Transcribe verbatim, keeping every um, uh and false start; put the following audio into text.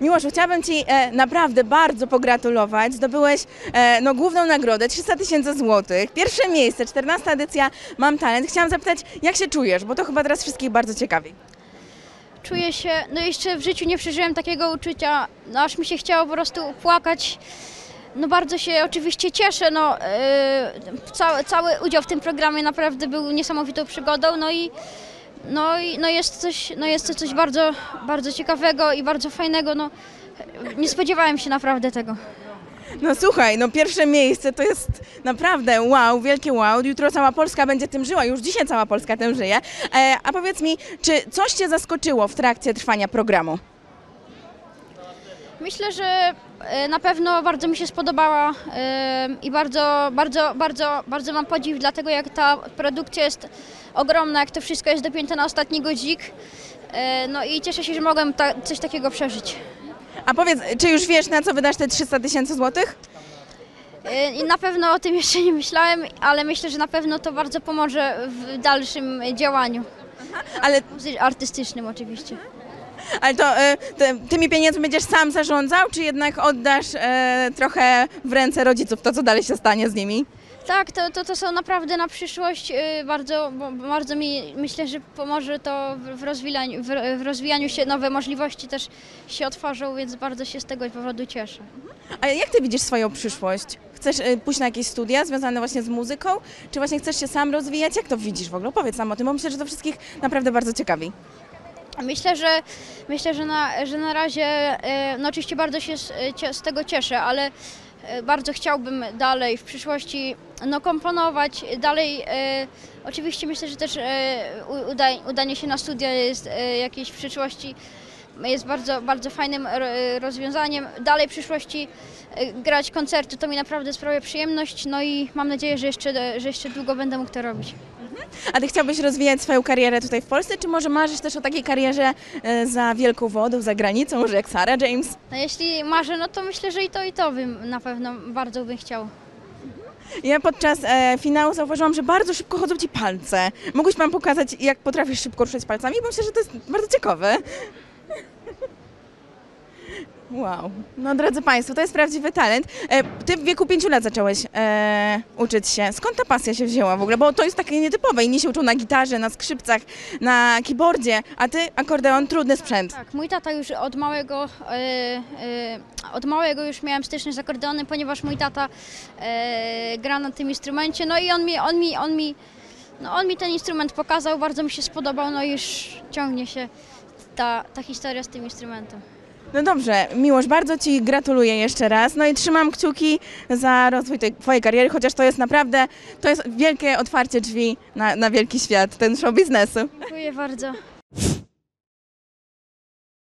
Miłoszu, chciałabym Ci e, naprawdę bardzo pogratulować. Zdobyłeś e, no, główną nagrodę, trzysta tysięcy złotych, pierwsze miejsce, czternasta edycja Mam Talent. Chciałam zapytać, jak się czujesz, bo to chyba teraz wszystkich bardzo ciekawi. Czuję się, no jeszcze w życiu nie przeżyłem takiego uczucia, no, aż mi się chciało po prostu płakać. No bardzo się oczywiście cieszę, no, yy, cały, cały udział w tym programie naprawdę był niesamowitą przygodą, no i No i no jest coś, no jest coś bardzo, bardzo ciekawego i bardzo fajnego, no nie spodziewałem się naprawdę tego. No słuchaj, no pierwsze miejsce to jest naprawdę wow, wielkie wow, jutro cała Polska będzie tym żyła, już dzisiaj cała Polska tym żyje. E, a powiedz mi, czy coś Cię zaskoczyło w trakcie trwania programu? Myślę, że na pewno bardzo mi się spodobała i bardzo, bardzo, bardzo, bardzo mam podziw dla tego, jak ta produkcja jest ogromna, jak to wszystko jest dopięte na ostatni godzik. No i cieszę się, że mogłem ta, coś takiego przeżyć. A powiedz, czy już wiesz, na co wydasz te trzysta tysięcy złotych? I na pewno o tym jeszcze nie myślałem, ale myślę, że na pewno to bardzo pomoże w dalszym działaniu. Aha, ale artystycznym oczywiście. Ale to ty, tymi pieniędzmi będziesz sam zarządzał, czy jednak oddasz e, trochę w ręce rodziców to, co dalej się stanie z nimi? Tak, to, to, to są naprawdę na przyszłość, y, bardzo, bo, bardzo mi myślę, że pomoże to w, w, rozwijaniu, w, w rozwijaniu się, nowe możliwości też się otworzą, więc bardzo się z tego powodu cieszę. A jak ty widzisz swoją przyszłość? Chcesz y, pójść na jakieś studia związane właśnie z muzyką, czy właśnie chcesz się sam rozwijać? Jak to widzisz w ogóle? Powiedz nam o tym, bo myślę, że to wszystkich naprawdę bardzo ciekawi. Myślę, że, myślę, że, na, że na razie, no oczywiście bardzo się z, z tego cieszę, ale bardzo chciałbym dalej w przyszłości no, komponować, dalej e, oczywiście myślę, że też e, uda, udanie się na studia jest e, jakieś w przyszłości, jest bardzo, bardzo fajnym rozwiązaniem. Dalej w przyszłości e, grać koncerty to mi naprawdę sprawia przyjemność, no i mam nadzieję, że jeszcze, że jeszcze długo będę mógł to robić. A ty chciałbyś rozwijać swoją karierę tutaj w Polsce, czy może marzysz też o takiej karierze za wielką wodą, za granicą, może jak Sara James? No jeśli marzę, no to myślę, że i to, i to bym na pewno bardzo bym chciał. Ja podczas e, finału zauważyłam, że bardzo szybko chodzą Ci palce. Mogłeś Pan pokazać, jak potrafisz szybko ruszać palcami? Bo myślę, że to jest bardzo ciekawe. Wow. No drodzy Państwo, to jest prawdziwy talent. E, ty w wieku pięciu lat zacząłeś e, uczyć się. Skąd ta pasja się wzięła w ogóle? Bo to jest takie nietypowe. Inni się uczą na gitarze, na skrzypcach, na keyboardzie, a Ty akordeon, trudny sprzęt. Tak, tak. Mój tata już od małego, e, e, od małego już miałem styczność z akordeonem, ponieważ mój tata e, gra na tym instrumencie. No i on mi, on mi, on mi, no on mi ten instrument pokazał, bardzo mi się spodobał, no i już ciągnie się ta, ta historia z tym instrumentem. No dobrze, Miłosz, bardzo Ci gratuluję jeszcze raz, no i trzymam kciuki za rozwój tej Twojej kariery, chociaż to jest naprawdę, to jest wielkie otwarcie drzwi na, na wielki świat, ten show biznesu. Dziękuję bardzo.